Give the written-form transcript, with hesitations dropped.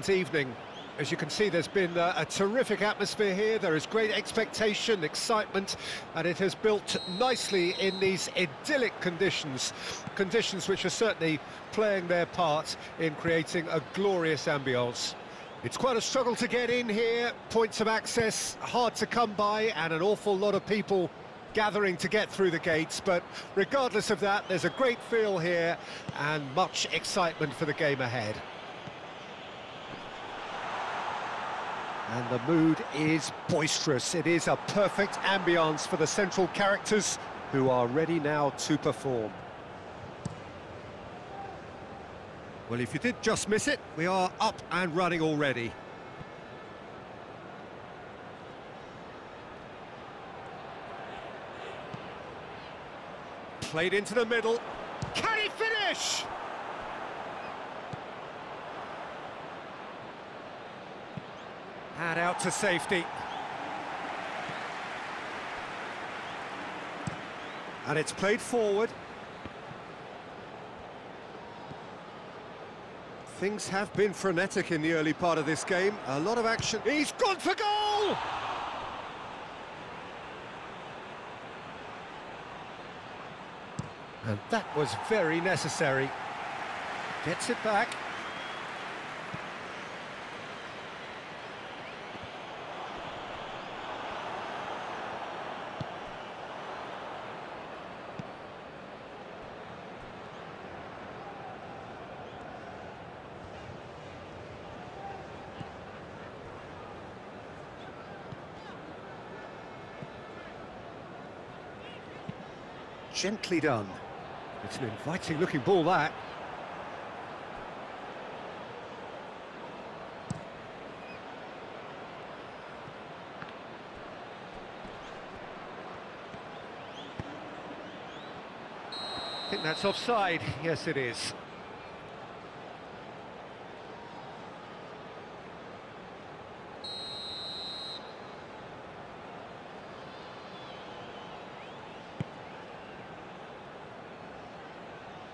decent evening. As you can see, there's been a terrific atmosphere here. There is great expectation, excitement, and it has built nicely in these idyllic conditions, conditions which are certainly playing their part in creating a glorious ambience. It's quite a struggle to get in here, points of access hard to come by, and an awful lot of people gathering to get through the gates, but regardless of that, there's a great feel here and much excitement for the game ahead. And the mood is boisterous. It is a perfect ambience for the central characters, who are ready now to perform. Well, if you did just miss it, we are up and running already. Played into the middle. Can he finish? And out to safety. And it's played forward. Things have been frenetic in the early part of this game. A lot of action. He's gone for goal! And that was very necessary. Gets it back. Gently done. It's an inviting looking ball, that. I think that's offside. Yes, it is.